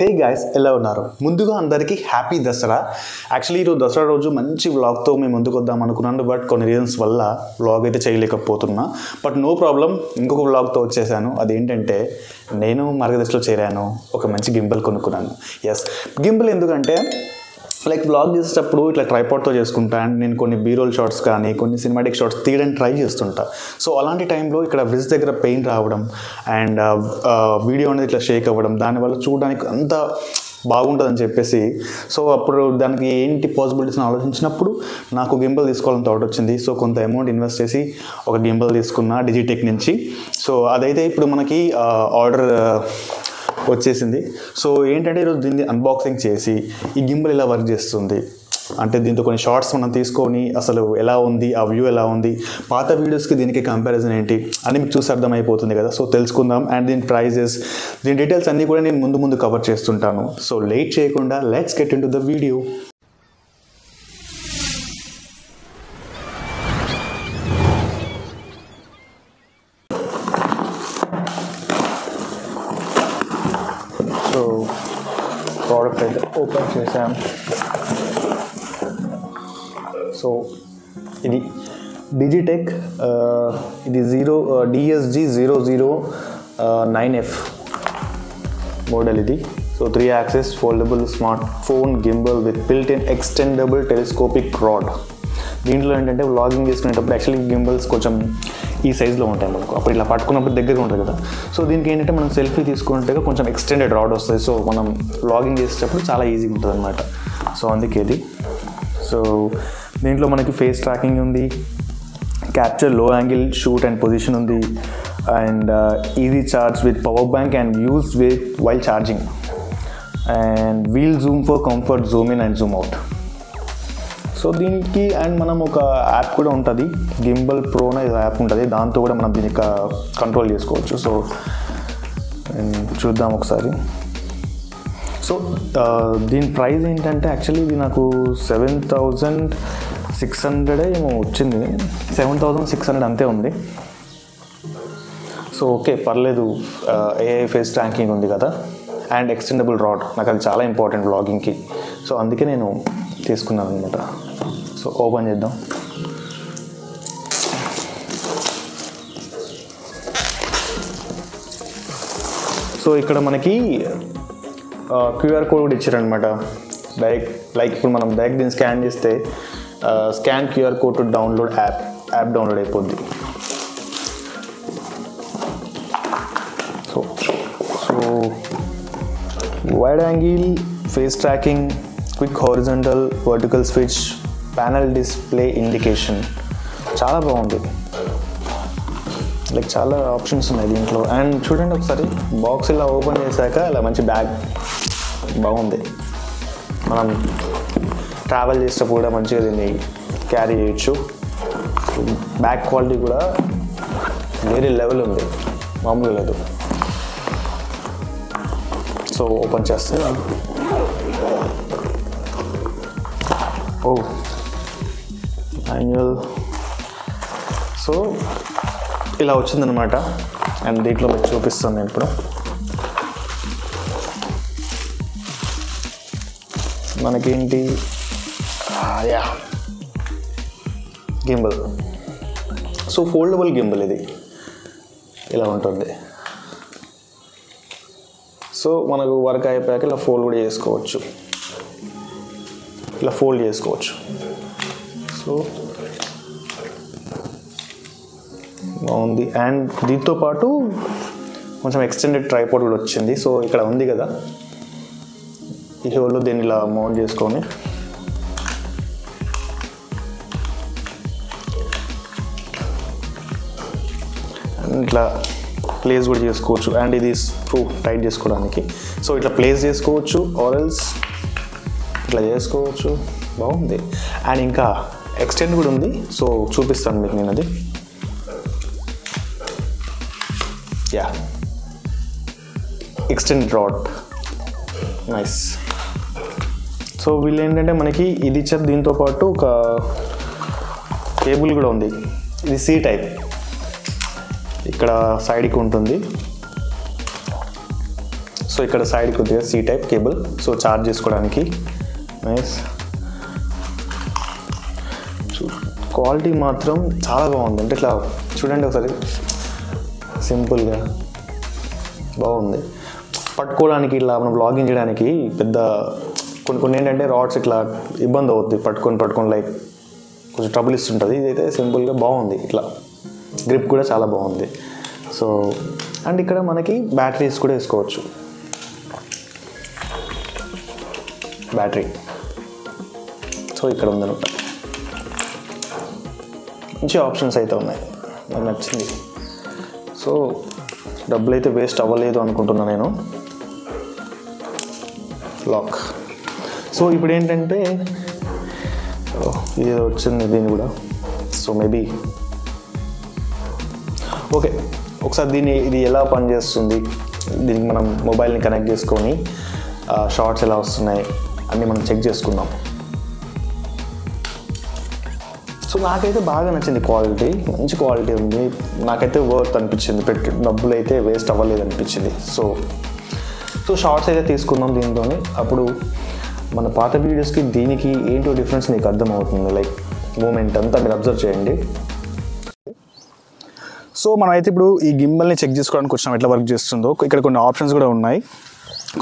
Hey guys, hello Naru. Munduga andariki happy Dasara. Actually, iro Dasara roju manchi vlog to me munduku vaddam anukunnanu but కొన్ని reasons valla vlog aithe cheyalekapothunna. But no problem. Inkoka vlog tho vachesanu. Adi entante nenu margadashilo cheranu. Oka manchi gimbal konukunnanu. Yes, gimbal endukante like vlog చేసేటప్పుడు ఇట్లా tripod తో చేసుకుంటా and నేను కొన్ని బీరోల్ shots కానీ కొన్ని cinematic shots తీయడానికి try చేస్తుంటా. సో అలాంటి టైంలో ఇక్కడ విజ్ దగ్గర పెయిన్ రావడం అండ్ వీడియో అనేది ఇట్లా షేక్ అవ్వడం దానివల్ల చూడడానికి అంత బాగుంటుందని చెప్పేసి సో అప్పుడు దానికి ఏంటి పాసిబిలిటీస్ ఆలోచించినప్పుడు నాకు గింబల్ తీసుకోవాలని థాట్ వచ్చింది. సో కొంత అమౌంట్ ఇన్వెస్ట్ చేసి ఒక గింబల్ తీసుకున్నా డిజిటెక్ నుంచి. సో అదైతే ఇప్పుడు మనకి ఆర్డర్ వచ్చేసింది. సో ఏంటంటే ఈరోజు దీన్ని అన్బాక్సింగ్ చేసి ఈ గింబల్ ఇలా వర్క్ చేస్తుంది అంటే దీంతో కొన్ని షార్ట్స్ మనం తీసుకొని అసలు ఎలా ఉంది ఆ వ్యూ ఎలా ఉంది పాత వీడియోస్కి దీనికి కంపారిజన్ ఏంటి అని మీకు చూసి అర్థమైపోతుంది కదా. సో తెలుసుకుందాం అండ్ దీని ప్రైజెస్ దీని డీటెయిల్స్ అన్నీ కూడా నేను ముందు ముందు కవర్ చేస్తుంటాను. సో లేట్ చేయకుండా let's get into the video. Product అయితే ఓపెన్ చేసాం. సో ఇది డిజిటెక్ ఇది DSG 009F మోడల్ ఇది. So 3-axis foldable smart phone gimbal with built in extendable telescopic rod. దీంట్లో ఏంటంటే వ్లాగింగ్ చేసుకునేటప్పుడు యాక్చువల్లీ గింబల్స్ కొంచెం ఈ సైజ్లో ఉంటాయి మనకు అప్పుడు ఇలా పట్టుకున్నప్పుడు దగ్గరగా ఉంటుంది కదా. సో దీనికి ఏంటంటే మనం సెల్ఫీ తీసుకుంటే కొంచెం ఎక్స్టెండెడ్ రాడ్ వస్తుంది. సో మనం వ్లాగింగ్ చేసేటప్పుడు చాలా ఈజీగా ఉంటుంది అనమాట. సో అందుకే ఇది. సో దీంట్లో మనకి ఫేస్ ట్రాకింగ్ ఉంది, capture low angle shoot and position ఉంది and easy charge with power bank and use with while charging and wheel zoom for comfort zoom in and zoom out. So దీనికి and మనం ఒక app కూడా ఉంటుంది gimbal pro అనే app ఉంటుంది దాంతో కూడా మనం దీన్ని కంట్రోల్ చేసుకోవచ్చు. సో చూద్దాం ఒకసారి. సో దీని ప్రైస్ ఏంటంటే యాక్చువల్లీ ఇది నాకు 7,600 ఏమో వచ్చింది, 7,600 అంతే ఉంది. సో ఓకే పర్లేదు, ఏఐ ఫేస్ ట్రాకింగ్ ఉంది కదా అండ్ ఎక్స్టెండబుల్ రాడ్ నాకు అది చాలా ఇంపార్టెంట్ వ్లాగింగ్కి. సో అందుకే నేను తీసుకున్నాను అనమాట. సో ఓపెన్ చేద్దాం. సో ఇక్కడ మనకి క్యూఆర్ కోడ్ కూడా ఇచ్చారనమాట. డైరెక్ట్ లైక్ ఇప్పుడు మనం డైరెక్ట్ దీన్ని స్కాన్ చేస్తే scan QR code to download app download అయిపోద్ది. So so wide angle face tracking, quick horizontal vertical switch, panel display indication, చాలా బాగుంది. లైక్ చాలా ఆప్షన్స్ ఉన్నాయి దీంట్లో. అండ్ చూడండి ఒకసారి బాక్స్ ఇలా ఓపెన్ చేశాక ఇలా మంచి బ్యాగ్ బాగుంది. మనం ట్రావెల్ చేసేటప్పుడు కూడా మంచిగా దీన్ని క్యారీ చేయొచ్చు. బ్యాగ్ క్వాలిటీ కూడా వేరే లెవెల్ ఉంది, మామూలు లేదు. సో ఓపెన్ చేస్తే మాన్యువల్ సో ఇలా వచ్చిందనమాట. అండ్ దీంట్లో మీకు చూపిస్తాను నేను ఇప్పుడు. మనకేంటి yeah gimbal. So foldable gimbal ఇది ఇలా ఉంటుంది. సో మనకు వర్క్ అయిపోయాక ఇలా ఫోల్డ్ కూడా చేసుకోవచ్చు, ఇలా ఫోల్డ్ చేసుకోవచ్చు. సో బాగుంది. అండ్ దీంతో పాటు కొంచెం ఎక్స్టెండెడ్ ట్రైపాడ్ కూడా వచ్చింది. సో ఇక్కడ ఉంది కదా ఈ హోల్లో దీన్ని ఇలా మౌంట్ చేసుకొని ఇట్లా ప్లేస్ కూడా చేసుకోవచ్చు. అండ్ ఇది స్క్రూ టైట్ చేసుకోవడానికి సో ఇట్లా ప్లేస్ చేసుకోవచ్చు ఆర్ ఎల్స్ ఇట్లా చేసుకోవచ్చు. బాగుంది. అండ్ ఇంకా ఎక్స్టెండ్ కూడా ఉంది. సో చూపిస్తాను మీకు నేను అది. Yeah extend rod nice. So వీళ్ళు ఏంటంటే మనకి ఇది ఇచ్చారు, దీంతో పాటు ఒక కేబుల్ కూడా ఉంది. ఇది C టైప్, ఇక్కడ సైడ్కి ఉంటుంది. So So ikkada side kuddiga C type cable, so charge chesukodaniki nice. Quality matram chaala baagundi ante itla chudandi okasari simple ga baagundi pattukodaniki illa manam vlogging cheyadaniki pedda konni entante rods itla ibbandi avutundi pattukoni like కొంచెం trouble ఇస్తుంటుంది. ఇదైతే సింపుల్గా బాగుంది, ఇట్లా grip కూడా చాలా బాగుంది. So and ఇక్కడ మనకి బ్యాటరీస్ కూడా వేసుకోవచ్చు. బ్యాటరీ సో ఇక్కడ ఉందనమాట. మంచి ఆప్షన్స్ అయితే ఉన్నాయి, నాకు నచ్చింది. సో డబ్బులు అయితే వేస్ట్ అవ్వలేదు అనుకుంటున్నాను నేను. లాక్ సో ఇప్పుడు ఏంటంటే ఇది వచ్చింది దీన్ని కూడా. సో మేబీ ఓకే ఒకసారి దీన్ని ఇది ఎలా పనిచేస్తుంది, దీనికి మనం మొబైల్ని కనెక్ట్ చేసుకొని షార్ట్స్ ఎలా వస్తున్నాయి అన్నీ మనం చెక్ చేసుకుందాం. సో నాకైతే బాగా నచ్చింది, క్వాలిటీ మంచి క్వాలిటీ ఉంది. నాకైతే వర్త్ అనిపించింది, పెట్టి డబ్బులు అయితే వేస్ట్ అవ్వలేదు అనిపించింది. సో సో షార్ట్స్ అయితే తీసుకుందాం దీంతో, అప్పుడు మన పాత వీడియోస్కి దీనికి ఏంటో డిఫరెన్స్ మీకు అర్థమవుతుంది. లైక్ మూమెంట్ అంతా మీరు అబ్జర్వ్ చేయండి. సో మనమైతే ఇప్పుడు ఈ గింబల్ని చెక్ చేసుకోవడానికి వచ్చినాం, ఎట్లా వర్క్ చేస్తుందో. ఇక్కడ కొన్ని ఆప్షన్స్ కూడా ఉన్నాయి,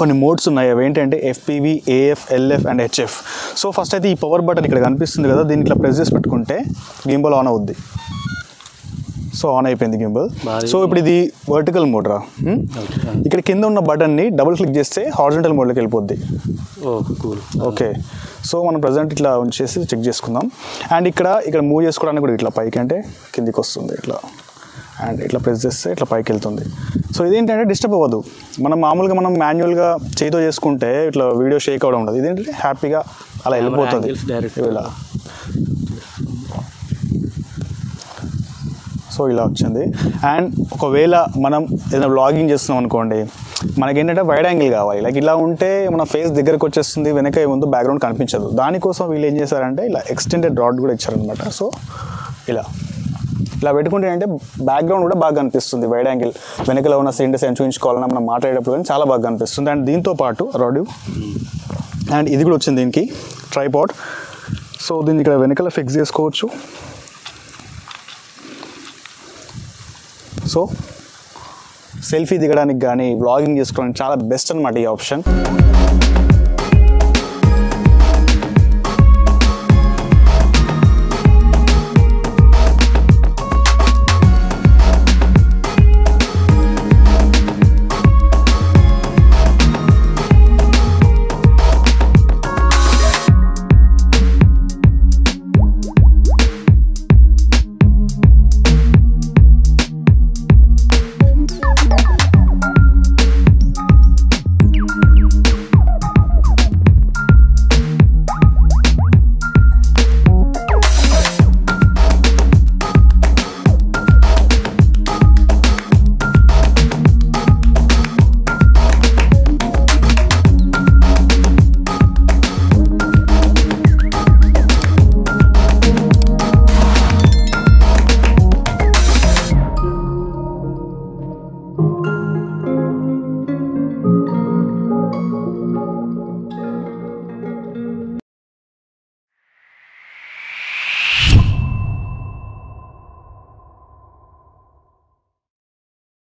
కొన్ని మోడ్స్ ఉన్నాయి. అవి ఏంటంటే FPV, AF, LF and HF. So first అయితే ఈ పవర్ బటన్ ఇక్కడ కనిపిస్తుంది కదా, దీన్ని ఇట్లా ప్రెస్ చేసి పెట్టుకుంటే గింబల్ ఆన్ అవుద్ది. సో ఆన్ అయిపోయింది గింబల్. సో ఇప్పుడు ఇది వర్టికల్ మోడ్ రా, ఇక్కడ కింద ఉన్న బటన్ని డబుల్ క్లిక్ చేస్తే హారిజంటల్ మోడ్లోకి వెళ్ళిపోద్ది. ఓకే సో మనం ప్రజెంట్ ఇట్లా ఉంచేసి చెక్ చేసుకుందాం. అండ్ ఇక్కడ ఇక్కడ మూవ్ చేసుకోవడానికి కూడా ఇట్లా పైకి అంటే కిందికి వస్తుంది ఇట్లా, అండ్ ఇట్లా ప్రెస్ చేస్తే ఇట్లా పైకి వెళ్తుంది. సో ఇదేంటంటే డిస్టర్బ్ అవ్వదు. మనం మామూలుగా మనం మాన్యువల్గా చేతితో చేసుకుంటే ఇట్లా వీడియో షేక్ అవడం ఉండదు. ఇదేంటంటే హ్యాపీగా అలా వెళ్ళిపోతుంది ఇలా. సో ఇలా వచ్చింది. అండ్ ఒకవేళ మనం ఏదైనా వ్లాగింగ్ చేస్తున్నాం అనుకోండి, మనకేంటంటే వైడ్ యాంగిల్ కావాలి. లైక్ ఇలా ఉంటే మన ఫేస్ దగ్గరకు వచ్చేస్తుంది, వెనక ముందు బ్యాక్గ్రౌండ్ కనిపించదు. దానికోసం వీళ్ళు ఏం చేశారంటే ఇలా ఎక్స్టెండెడ్ రాడ్ కూడా ఇచ్చారనమాట. సో ఇలా ఇలా పెట్టుకుంటే అంటే బ్యాక్గ్రౌండ్ కూడా బాగా కనిపిస్తుంది. వైడ్ యాంగిల్ వెనకలో ఉన్న సీన్ డిసైన్ చూపించుకోవాలన్నా మనం మాట్లాడేటప్పుడు కానీ చాలా బాగా కనిపిస్తుంది. అండ్ దీంతో పాటు రాడ్ అండ్ ఇది కూడా వచ్చింది, దీనికి ట్రైపాడ్. సో దీన్ని ఇక్కడ వెనకలో ఫిక్స్ చేసుకోవచ్చు. సో సెల్ఫీ దిగడానికి కానీ బ్లాగింగ్ చేసుకోవడానికి చాలా బెస్ట్ అన్నమాట ఈ ఆప్షన్.